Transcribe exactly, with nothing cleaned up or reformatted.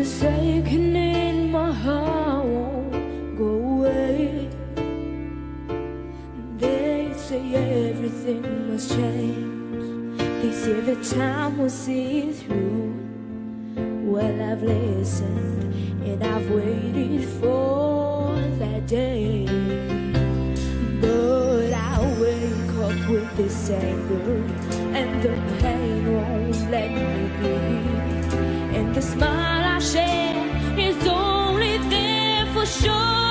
This aching in my heart won't go away. They say everything must change. They say that time will see it through. Well, I've listened and I've waited for that day. But I wake up with this anger, and the pain won't let me be. And the smile I share is only there for show.